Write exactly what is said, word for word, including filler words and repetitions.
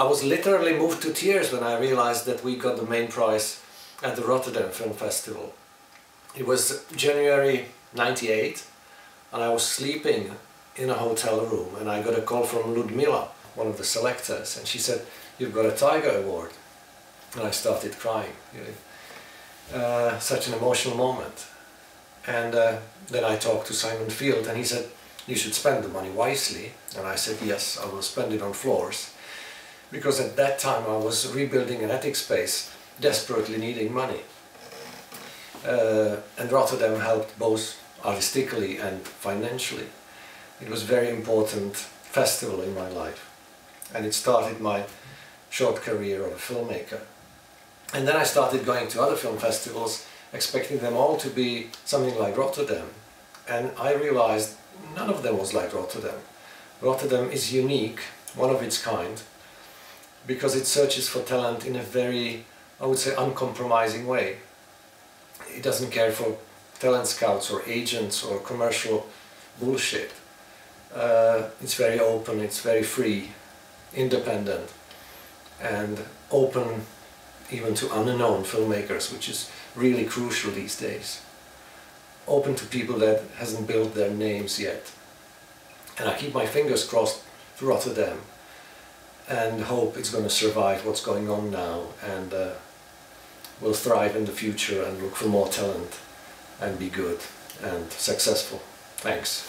I was literally moved to tears when I realized that we got the main prize at the Rotterdam Film Festival. It was January ninety-eight and I was sleeping in a hotel room and I got a call from Ludmilla, one of the selectors, and she said, "You've got a Tiger Award." And I started crying. Uh, such an emotional moment. And uh, then I talked to Simon Field and he said, "You should spend the money wisely." And I said, "Yes, I will spend it on floors." Because at that time I was rebuilding an attic space, desperately needing money. Uh, and Rotterdam helped both artistically and financially. It was a very important festival in my life. And it started my short career of a filmmaker. And then I started going to other film festivals, expecting them all to be something like Rotterdam. And I realized none of them was like Rotterdam. Rotterdam is unique, one of its kind, because it searches for talent in a very, I would say, uncompromising way. It doesn't care for talent scouts or agents or commercial bullshit. Uh, it's very open, it's very free, independent, and open even to unknown filmmakers, which is really crucial these days. Open to people that hasn't built their names yet. And I keep my fingers crossed for Rotterdam and hope it's going to survive what's going on now and uh, will thrive in the future and look for more talent and be good and successful. Thanks.